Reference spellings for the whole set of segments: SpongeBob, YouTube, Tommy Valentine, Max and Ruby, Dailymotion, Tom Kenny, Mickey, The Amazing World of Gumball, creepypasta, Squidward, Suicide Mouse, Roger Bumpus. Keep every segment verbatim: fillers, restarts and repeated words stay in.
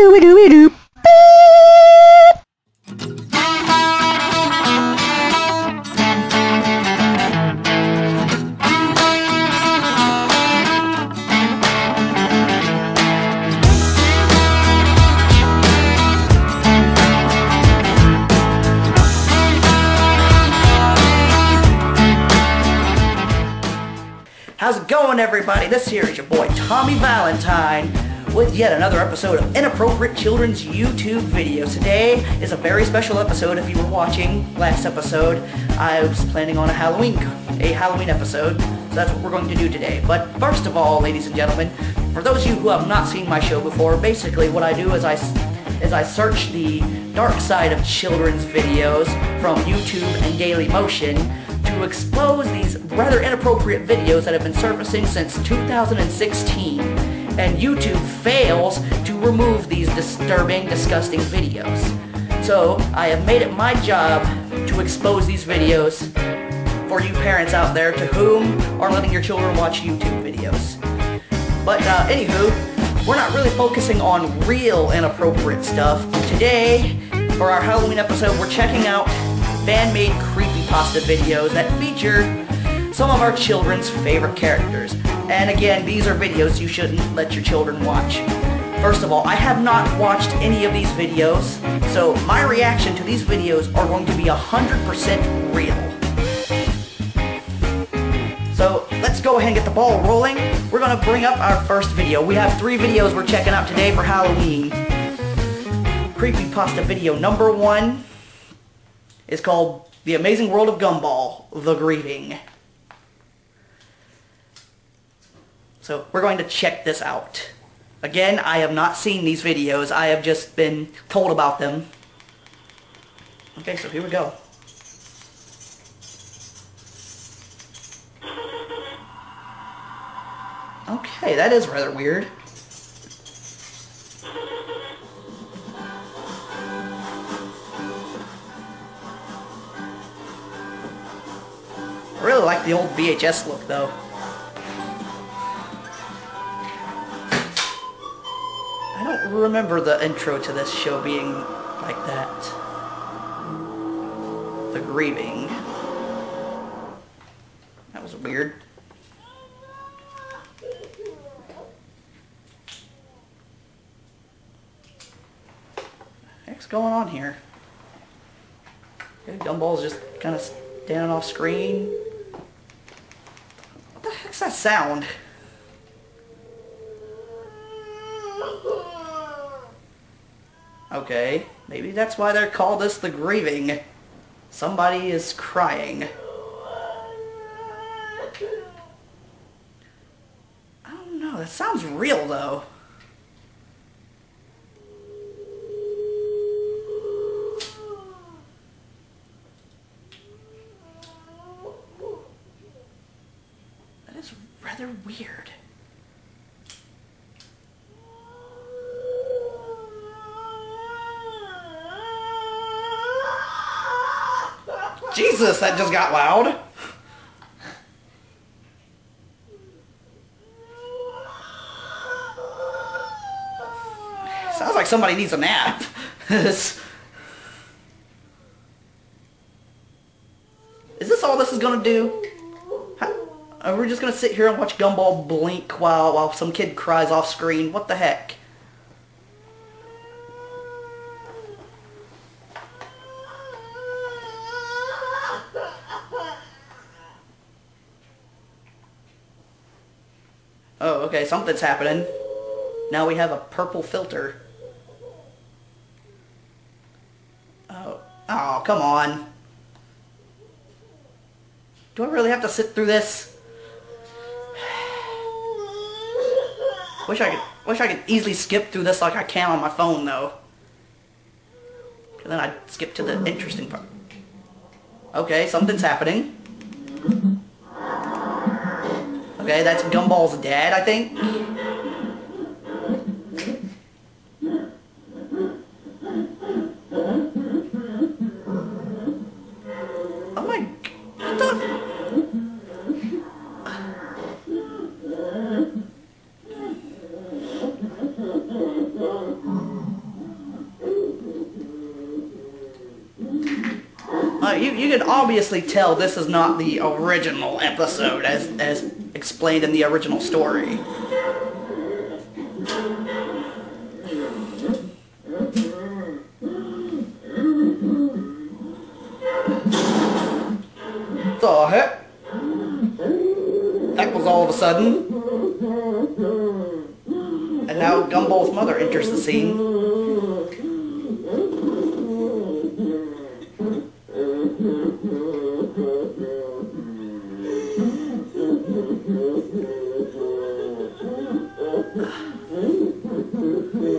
Doo-wee-doo-wee-doo. How's it going, everybody? This here is your boy Tommy Valentine with yet another episode of Inappropriate Children's YouTube Video. Today is a very special episode. If you were watching last episode, I was planning on a Halloween a Halloween episode, so that's what we're going to do today. But first of all, ladies and gentlemen, for those of you who have not seen my show before, basically what I do is I, is I search the dark side of children's videos from YouTube and Dailymotion to expose these rather inappropriate videos that have been surfacing since two thousand sixteen, and YouTube fails to remove these disturbing, disgusting videos. So I have made it my job to expose these videos for you parents out there to whom are letting your children watch YouTube videos. But uh, anywho, we're not really focusing on real inappropriate stuff. Today, for our Halloween episode, we're checking out fan-made creepypasta videos that feature some of our children's favorite characters. And again, these are videos you shouldn't let your children watch. First of all, I have not watched any of these videos, so my reaction to these videos are going to be one hundred percent real. So let's go ahead and get the ball rolling. We're going to bring up our first video. We have three videos we're checking out today for Halloween. Creepypasta video number one is called The Amazing World of Gumball, The Greeting. So we're going to check this out. Again, I have not seen these videos. I have just been told about them. Okay, so here we go. Okay, that is rather weird. I really like the old V H S look, though. I don't remember the intro to this show being like that. The Grieving. That was weird. What the heck's going on here? Okay, Gumball's just kind of standing off screen. What the heck's that sound? Okay, maybe that's why they're called this The Grieving. Somebody is crying. I don't know, that sounds real though. That is rather weird. Jesus, that just got loud. Sounds like somebody needs a nap. Is this all this is gonna do? How, are we just gonna sit here and watch Gumball blink while, while some kid cries off screen? What the heck? Oh, okay, something's happening. Now we have a purple filter. Oh, oh, come on. Do I really have to sit through this? Wish I could, wish I could easily skip through this like I can on my phone, though. And then I'd skip to the interesting part. Okay, something's happening. Okay, that's Gumball's dad, I think. Oh my... What the... know, you, you can obviously tell this is not the original episode as, as explained in the original story. The heck? That was all of a sudden. And now Gumball's mother enters the scene.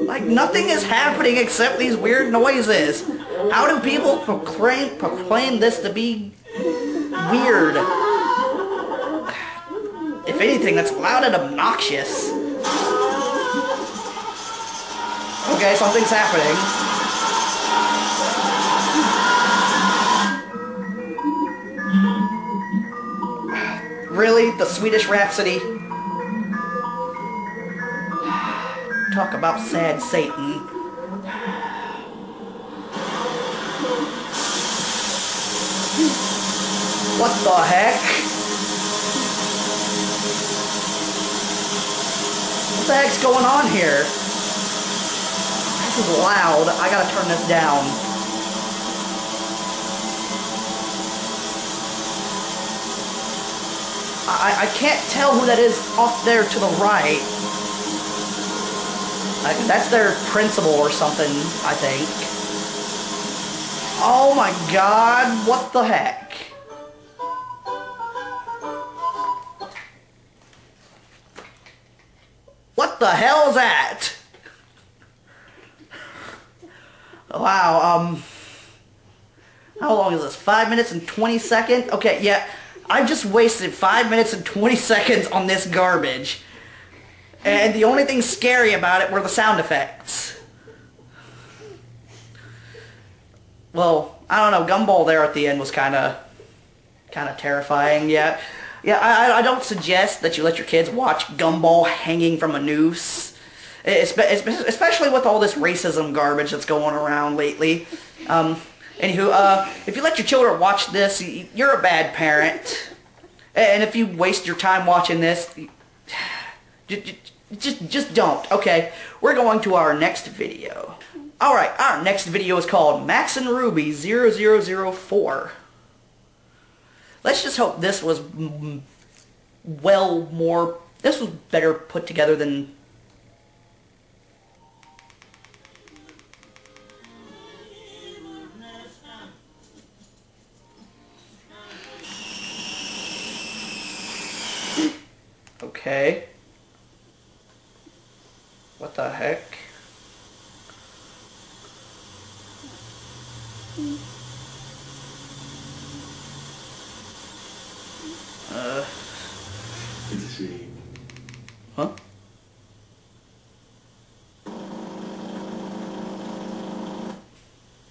Like, nothing is happening except these weird noises. How do people proclaim, proclaim this to be weird? If anything, that's loud and obnoxious. Okay, something's happening. Really? The Swedish Rhapsody? Talk about sad Satan. What the heck? What the heck's going on here? This is loud. I gotta turn this down. I, I can't tell who that is off there to the right. I, that's their principal or something, I think. Oh my god, what the heck? What the hell's that? Wow, um... how long is this? five minutes and twenty seconds? Okay, yeah, I've just wasted five minutes and twenty seconds on this garbage. And the only thing scary about it were the sound effects. Well, I don't know, Gumball there at the end was kinda... kinda terrifying, yeah. Yeah, I, I don't suggest that you let your kids watch Gumball hanging from a noose, especially with all this racism garbage that's going around lately. Um, anywho, uh, if you let your children watch this, you're a bad parent. And if you waste your time watching this, just, just, just don't, okay? We're going to our next video. Alright, our next video is called Max and Ruby zero zero zero four. Let's just hope this was well more, this was better put together than... Okay. What the heck? Uh. It's a shame. Huh?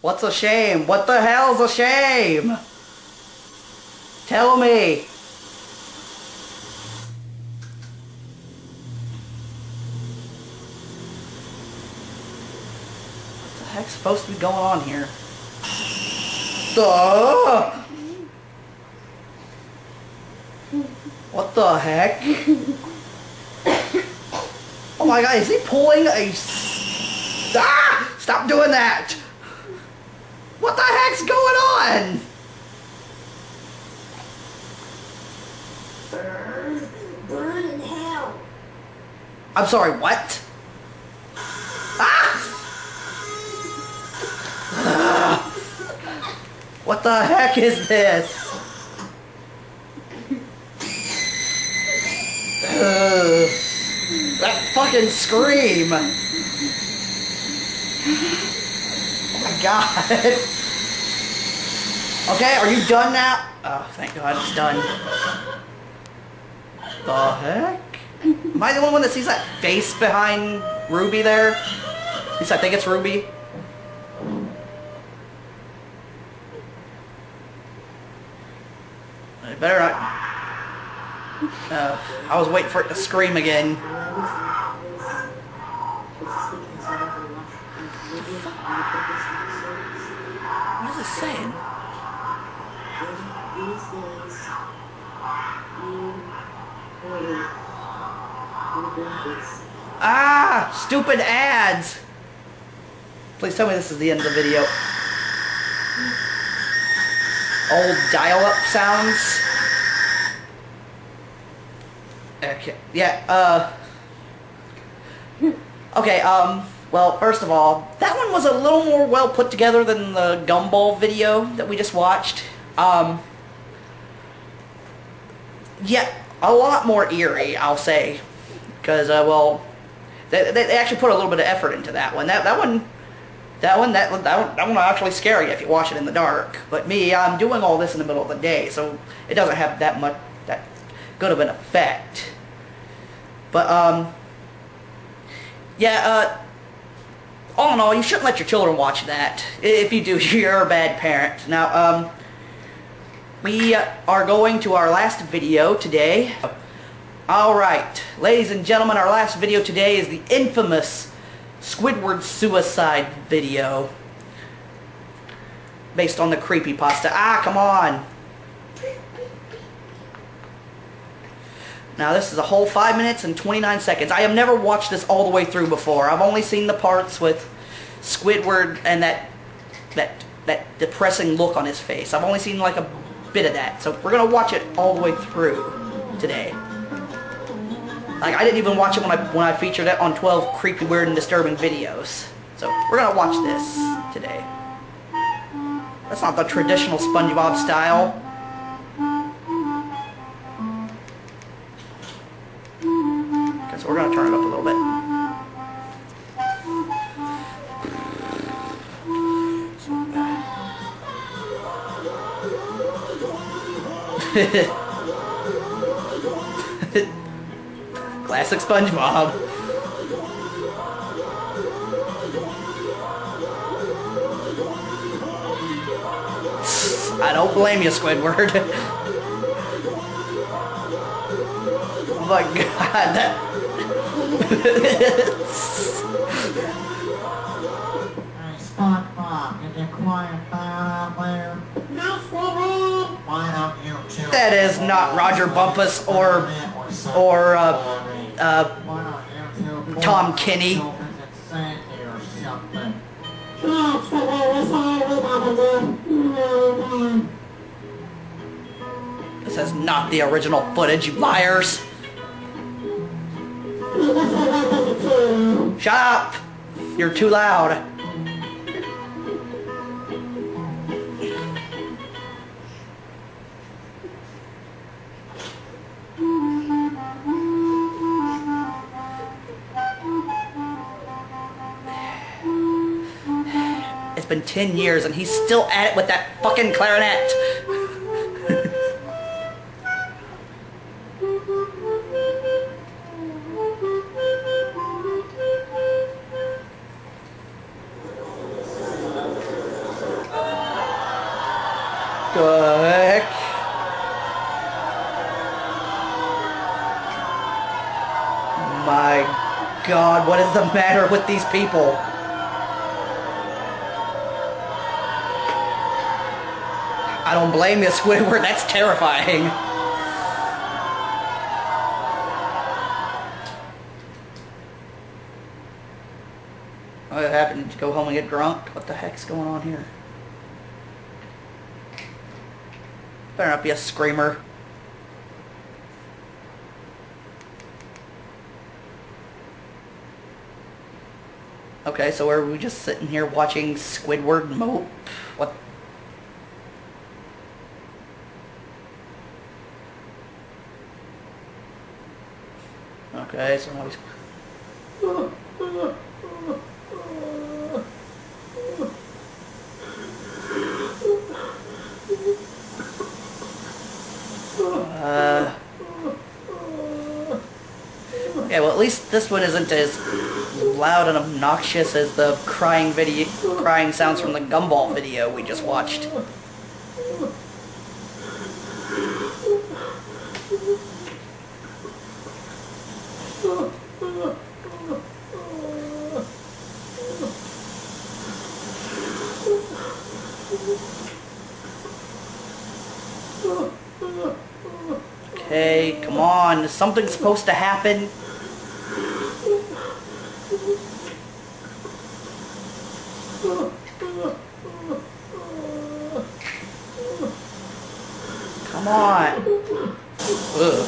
What's a shame? What the hell's a shame? Tell me. What the heck's supposed to be going on here? Duh! What the heck? Oh my god, is he pulling a... Ah! Stop doing that! What the heck's going on? Burn, burn in hell. I'm sorry, what? Ah! Ah! What the heck is this? Uh, that fucking scream! Oh my god! Okay, are you done now? Oh, thank god it's done. The heck? Am I the only one that sees that face behind Ruby there? At least I think it's Ruby. I better not... Uh, I was waiting for it to scream again. What is it saying? Ah! Stupid ads! Please tell me this is the end of the video. Old dial-up sounds. Okay. Yeah, uh... Okay, um... Well, first of all, that one was a little more well put together than the Gumball video that we just watched. Um... Yeah, a lot more eerie, I'll say. Because, uh, well... They, they actually put a little bit of effort into that one. That, that one... That one, that one, that one will actually scare you if you watch it in the dark. But me, I'm doing all this in the middle of the day, so it doesn't have that much, that good of an effect. But, um, yeah, uh, all in all, you shouldn't let your children watch that. If you do, you're a bad parent. Now, um, we are going to our last video today. Alright, ladies and gentlemen, our last video today is the infamous Squidward suicide video based on the creepypasta. Ah, come on! Now this is a whole five minutes and twenty-nine seconds. I have never watched this all the way through before. I've only seen the parts with Squidward and that that that depressing look on his face. I've only seen like a bit of that. So we're gonna watch it all the way through today. Like, I didn't even watch it when I when I featured it on twelve creepy, weird, and disturbing videos. So we're gonna watch this today. That's not the traditional SpongeBob style. Okay, so we're gonna turn it up a little bit. Classic SpongeBob. I don't blame you, Squidward. Oh my god, that... SpongeBob, did you quiet fire out there? No, Squidward! Why don't you two... That is not Roger Bumpus or... or, uh... Uh, Tom Kenny. This is not the original footage, you liars. Shut up! You're too loud. Been ten years and he's still at it with that fucking clarinet. The heck? My god, what is the matter with these people? I don't blame you, Squidward. That's terrifying. What happened? Did you go home and get drunk? What the heck's going on here? Better not be a screamer. Okay, so are we just sitting here watching Squidward mope? What? Okay, so now uh, yeah, well, at least this one isn't as loud and obnoxious as the crying video, crying sounds from the Gumball video we just watched. Hey, come on. Is something supposed to happen? Come on. Ugh.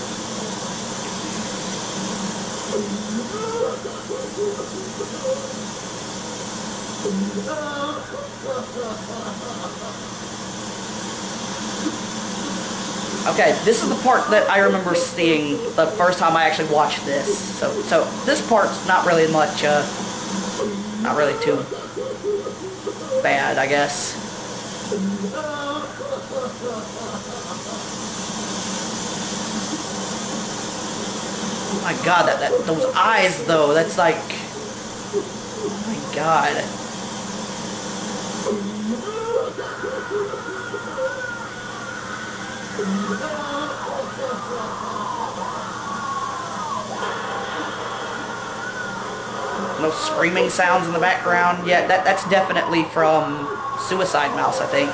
Okay, this is the part that I remember seeing the first time I actually watched this. So, so this part's not really much, uh, not really too bad, I guess. Oh my god, that, that those eyes though, that's like, oh my god. No screaming sounds in the background. Yeah, that, that's definitely from Suicide Mouse, I think.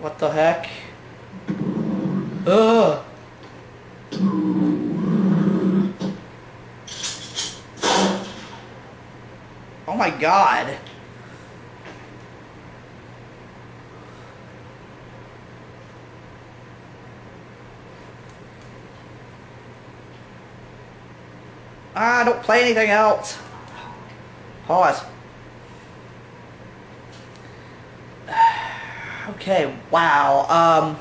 What the heck? What the heck? Ugh! Oh my god! Ah, don't play anything else! Pause. Okay, wow, um,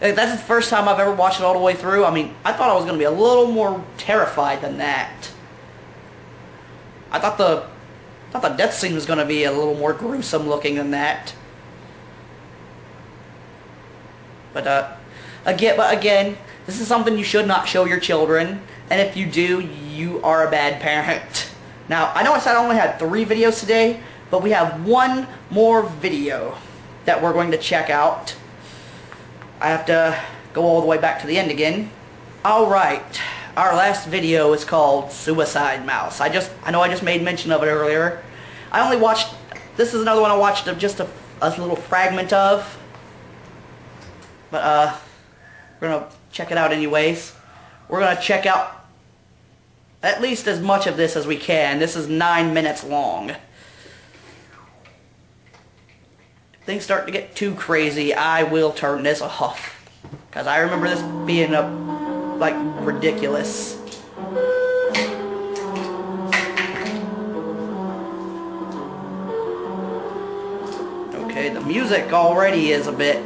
that's the first time I've ever watched it all the way through. I mean, I thought I was going to be a little more terrified than that. I thought the, I thought the death scene was going to be a little more gruesome looking than that. But, uh, again, but again, this is something you should not show your children, and if you do, you are a bad parent. Now, I know I said I only had three videos today, but we have one more video that we're going to check out. I have to go all the way back to the end again. Alright, our last video is called Suicide Mouse. I just, I know I just made mention of it earlier. I only watched, this is another one I watched just a, a little fragment of. But uh, we're going to check it out anyways. We're going to check out at least as much of this as we can. This is nine minutes long. Things start to get too crazy, I will turn this off, because I remember this being a, like, ridiculous. Okay, the music already is a bit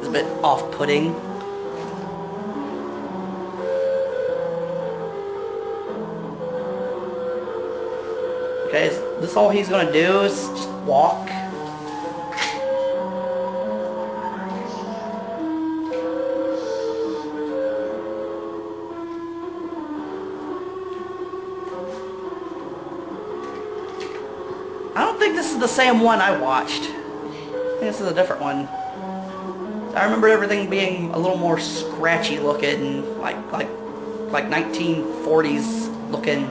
is a bit off-putting. Okay, is this all he's gonna do is just walk? The same one I watched. I think this is a different one. I remember everything being a little more scratchy looking, like like like nineteen forties looking.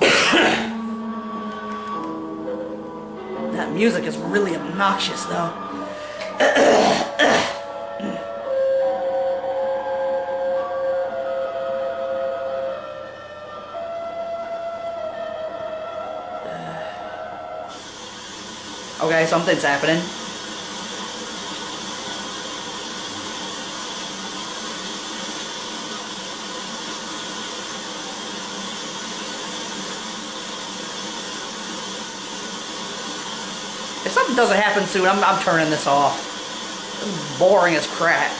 That music is really obnoxious though. Okay, something's happening. If something doesn't happen soon, I'm, I'm turning this off. This is boring as crap.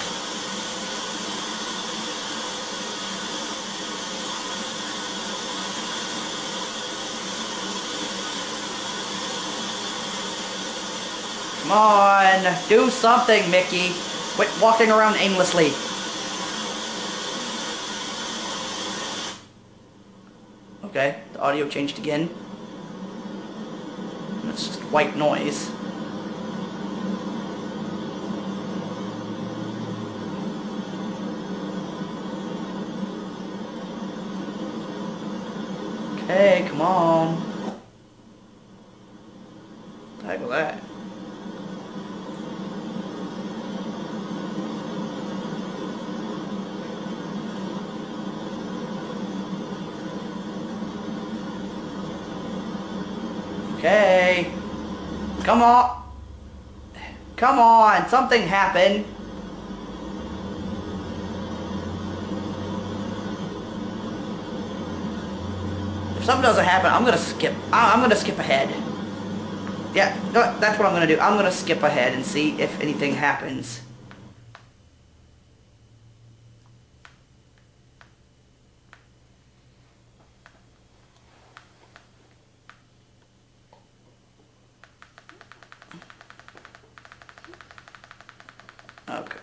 Come on, do something, Mickey. Quit walking around aimlessly. Okay, the audio changed again. It's just white noise. Okay, come on. What the heck was that? Okay. Come on. Come on, something happened. If something doesn't happen, I'm gonna skip. I'm gonna skip ahead. Yeah, that's what I'm gonna do. I'm gonna skip ahead and see if anything happens. Okay.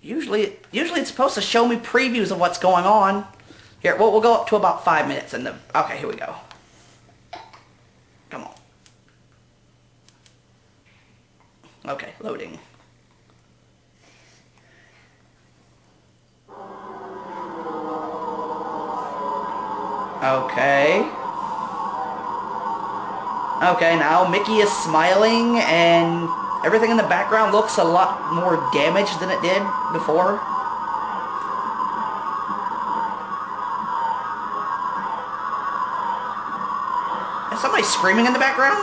Usually, usually it's supposed to show me previews of what's going on. Here, we'll, we'll go up to about five minutes and then... Okay, here we go. Come on. Okay, loading. Okay. Okay, now Mickey is smiling and everything in the background looks a lot more damaged than it did before. Is somebody screaming in the background?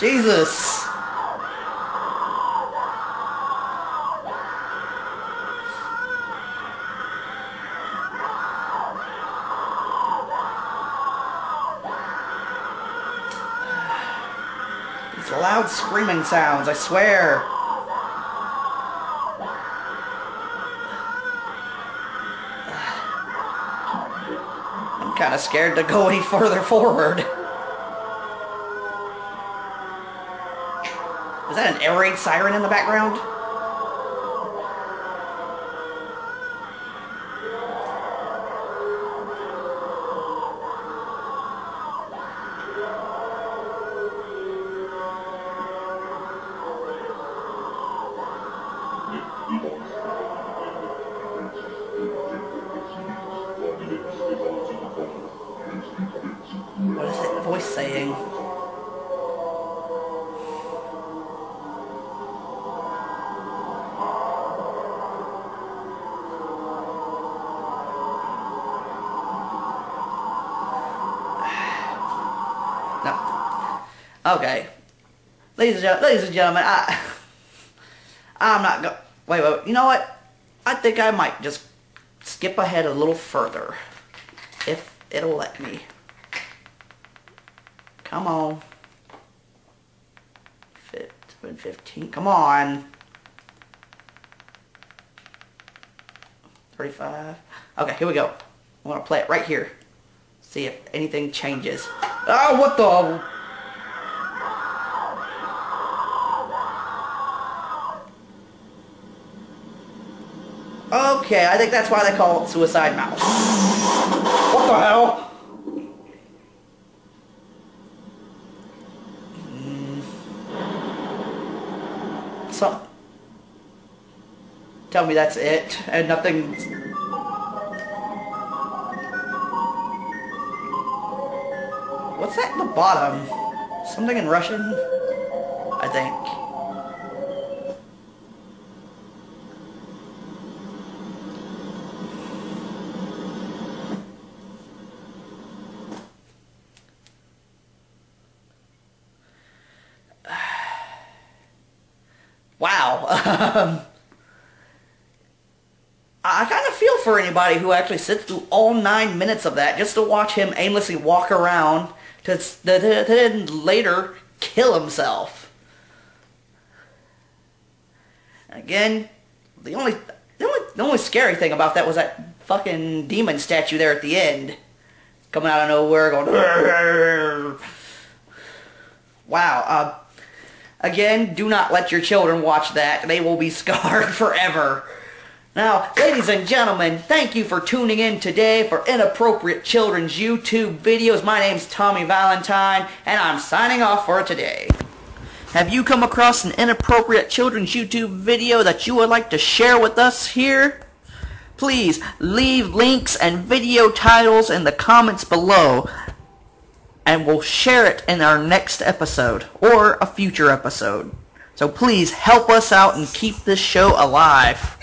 Jesus. Loud screaming sounds, I swear. I'm kind of scared to go any further forward. Is that an air raid siren in the background? What is that voice saying? No. Okay. Ladies and, ladies and gentlemen, I... I'm not go- Wait, wait, wait. You know what? I think I might just skip ahead a little further. If it'll let me. Come on. fifteen, come on. thirty-five. Okay, here we go. I want to play it right here. See if anything changes. Oh, what the... Okay, I think that's why they call it Suicide Mouse. What the hell? Mm. So, tell me that's it, and nothing... What's that at the bottom? Something in Russian? I think. Wow. Um, I kind of feel for anybody who actually sits through all nine minutes of that just to watch him aimlessly walk around to, to, to then later kill himself. Again, the only, the only the only scary thing about that was that fucking demon statue there at the end, coming out of nowhere, going. Wow. Uh, again, do not let your children watch that. They will be scarred forever. Now, ladies and gentlemen, thank you for tuning in today for Inappropriate Children's YouTube videos. My name's Tommy Valentine, and I'm signing off for today. Have you come across an inappropriate children's YouTube video that you would like to share with us here? Please leave links and video titles in the comments below, and we'll share it in our next episode or a future episode. So please help us out and keep this show alive.